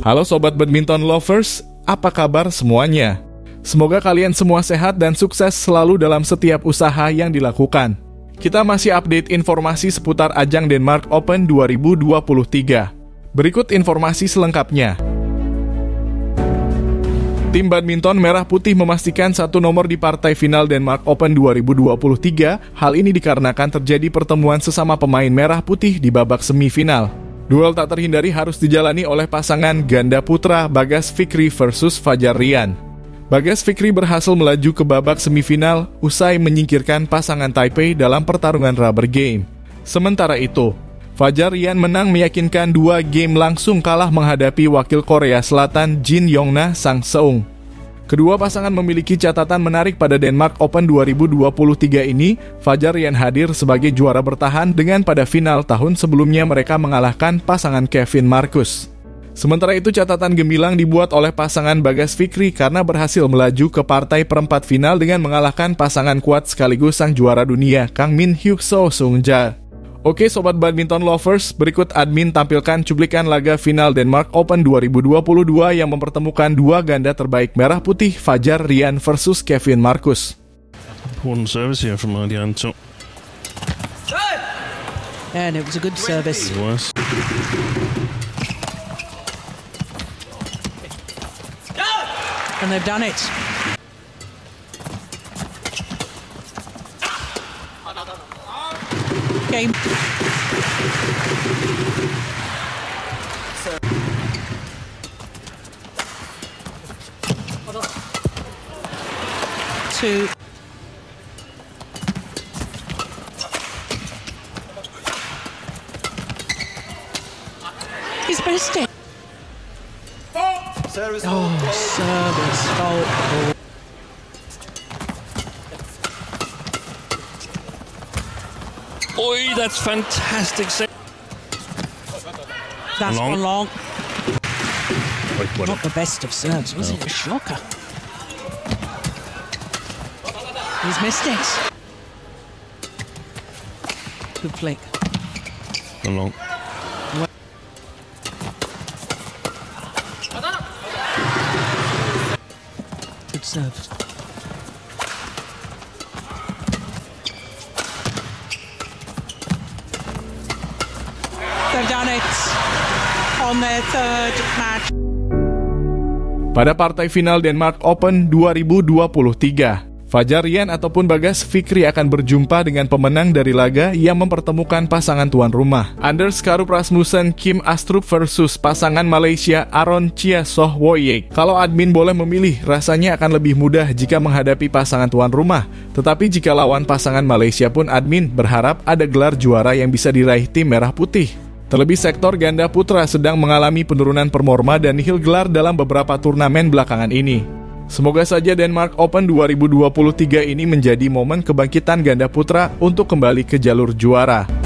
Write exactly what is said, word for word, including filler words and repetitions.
Halo Sobat Badminton Lovers, apa kabar semuanya? Semoga kalian semua sehat dan sukses selalu dalam setiap usaha yang dilakukan. Kita masih update informasi seputar ajang Denmark Open dua ribu dua puluh tiga. Berikut informasi selengkapnya. Tim badminton merah putih memastikan satu nomor di partai final Denmark Open dua ribu dua puluh tiga. Hal ini dikarenakan terjadi pertemuan sesama pemain merah putih di babak semifinal. Duel tak terhindari harus dijalani oleh pasangan ganda putra Bagas Fikri versus Fajar Rian. Bagas Fikri berhasil melaju ke babak semifinal usai menyingkirkan pasangan Taipei dalam pertarungan rubber game. Sementara itu, Fajar Rian menang meyakinkan dua game langsung kalah menghadapi wakil Korea Selatan Jin Yong Na Sung Seung. Kedua pasangan memiliki catatan menarik pada Denmark Open dua ribu dua puluh tiga ini. Fajar Rian hadir sebagai juara bertahan dengan pada final tahun sebelumnya mereka mengalahkan pasangan Kevin Marcus. Sementara itu catatan gemilang dibuat oleh pasangan Bagas Fikri karena berhasil melaju ke partai perempat final dengan mengalahkan pasangan kuat sekaligus sang juara dunia Kang Min Hyuk Seo Seung Jae. Oke Sobat Badminton Lovers, berikut admin tampilkan cuplikan laga final Denmark Open dua ribu dua puluh dua yang mempertemukan dua ganda terbaik merah putih, Fajar Rian versus Kevin Marcus. Important service here from Adrian Tong. And it was a good service. It was. And they've done it. Game. Two. He's best. Oh, service fault. Oi, that's fantastic save. That's long. One long. Wait, not the best of serves, was no. It? A shocker. He's missed it. Good flick. One long. Good serve. Pada partai final Denmark Open dua ribu dua puluh tiga, Fajar Rian ataupun Bagas Fikri akan berjumpa dengan pemenang dari laga yang mempertemukan pasangan tuan rumah Anders Skarup Rasmussen Kim Astrup versus pasangan Malaysia Aaron Chia Soh Woye. Kalau admin boleh memilih, rasanya akan lebih mudah jika menghadapi pasangan tuan rumah. Tetapi jika lawan pasangan Malaysia pun admin berharap ada gelar juara yang bisa diraih tim merah putih. Terlebih sektor ganda putra sedang mengalami penurunan performa dan nihil gelar dalam beberapa turnamen belakangan ini. Semoga saja Denmark Open dua ribu dua puluh tiga ini menjadi momen kebangkitan ganda putra untuk kembali ke jalur juara.